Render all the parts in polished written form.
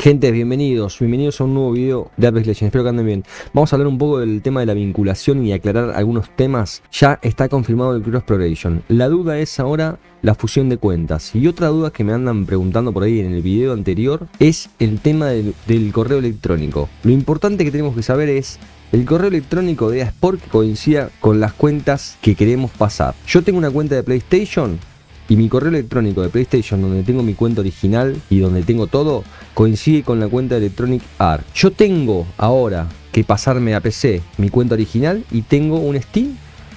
Gente, bienvenidos a un nuevo video de Apex Legends, espero que anden bien. Vamos a hablar un poco del tema de la vinculación y aclarar algunos temas. Ya está confirmado el cross progression. La duda es ahora la fusión de cuentas. Y otra duda que me andan preguntando por ahí en el video anterior es el tema del correo electrónico. Lo importante que tenemos que saber es el correo electrónico de EA Sports que coincida con las cuentas que queremos pasar. Yo tengo una cuenta de PlayStation y mi correo electrónico de PlayStation, donde tengo mi cuenta original y donde tengo todo, coincide con la cuenta de Electronic Arts. Yo tengo ahora que pasarme a PC mi cuenta original y tengo un Steam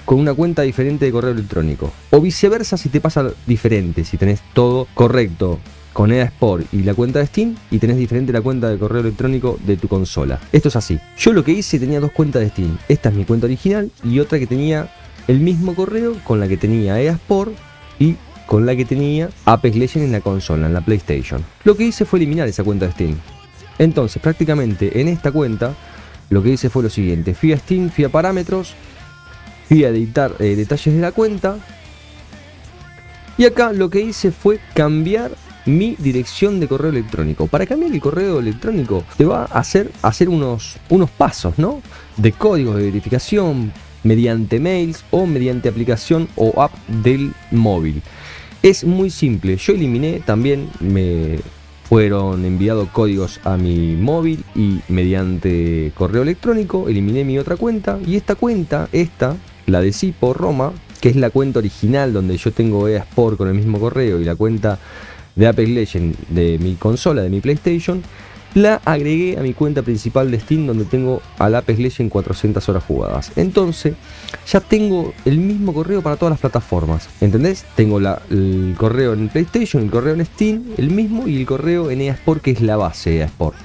con una cuenta diferente de correo electrónico. O viceversa si te pasa diferente, si tenés todo correcto con EA Sports y la cuenta de Steam y tenés diferente la cuenta de correo electrónico de tu consola. Esto es así. Yo lo que hice, tenía dos cuentas de Steam. Esta es mi cuenta original y otra que tenía el mismo correo con la que tenía EA Sports y con la que tenía Apex Legends en la consola, en la PlayStation. Lo que hice fue eliminar esa cuenta de Steam. Entonces, prácticamente en esta cuenta, lo que hice fue lo siguiente. Fui a Steam, fui a parámetros, fui a editar detalles de la cuenta. Y acá lo que hice fue cambiar mi dirección de correo electrónico. Para cambiar el correo electrónico te va a hacer unos pasos, ¿no? De códigos de verificación, mediante mails o mediante aplicación o app del móvil. Es muy simple. Yo eliminé, también me fueron enviados códigos a mi móvil y mediante correo electrónico eliminé mi otra cuenta y esta cuenta, la de Cipo Roma, que es la cuenta original donde yo tengo EA Sports con el mismo correo y la cuenta de Apex Legends de mi consola, de mi PlayStation, la agregué a mi cuenta principal de Steam donde tengo al Apex Legends 400 horas jugadas. Entonces ya tengo el mismo correo para todas las plataformas, ¿entendés? Tengo el correo en PlayStation, el correo en Steam, el mismo, y el correo en EA Sports, que es la base de EA Sports.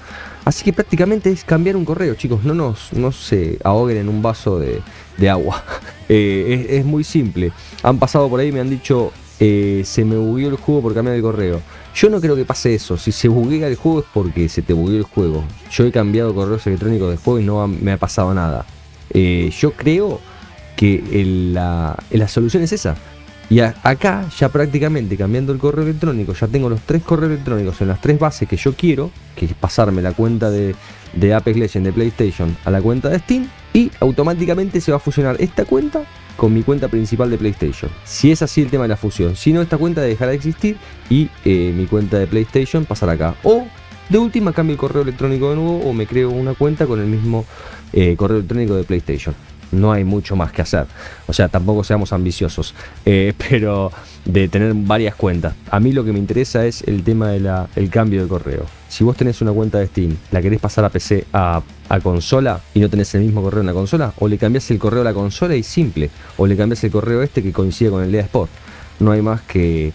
Así que prácticamente es cambiar un correo, chicos. No se ahoguen en un vaso de agua. Es muy simple. Han pasado por ahí, me han dicho, se me bugueó el juego por cambiar el correo. Yo no creo que pase eso. Si se buguea el juego es porque se te bugueó el juego. Yo he cambiado correos electrónicos de juego y no me ha pasado nada. Yo creo que la solución es esa. Y acá ya prácticamente cambiando el correo electrónico, ya tengo los tres correos electrónicos en las tres bases que yo quiero, que es pasarme la cuenta de Apex Legends de PlayStation a la cuenta de Steam, y automáticamente se va a fusionar esta cuenta con mi cuenta principal de PlayStation. Si es así el tema de la fusión, si no, esta cuenta dejará de existir y mi cuenta de PlayStation pasará acá. O de última cambio el correo electrónico de nuevo o me creo una cuenta con el mismo correo electrónico de PlayStation. No hay mucho más que hacer. O sea, tampoco seamos ambiciosos, pero de tener varias cuentas. A mí lo que me interesa es el tema del cambio de correo. Si vos tenés una cuenta de Steam, la querés pasar a PC a consola y no tenés el mismo correo en la consola, o le cambiás el correo a la consola y simple, o le cambiás el correo que coincide con el EA Sports. No hay más que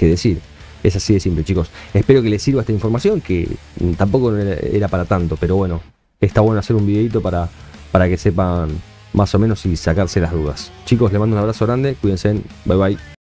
decir. Es así de simple, chicos. Espero que les sirva esta información, que tampoco era para tanto, pero bueno, está bueno hacer un videito para que sepan más o menos y sacarse las dudas. Chicos, les mando un abrazo grande, cuídense, bye bye.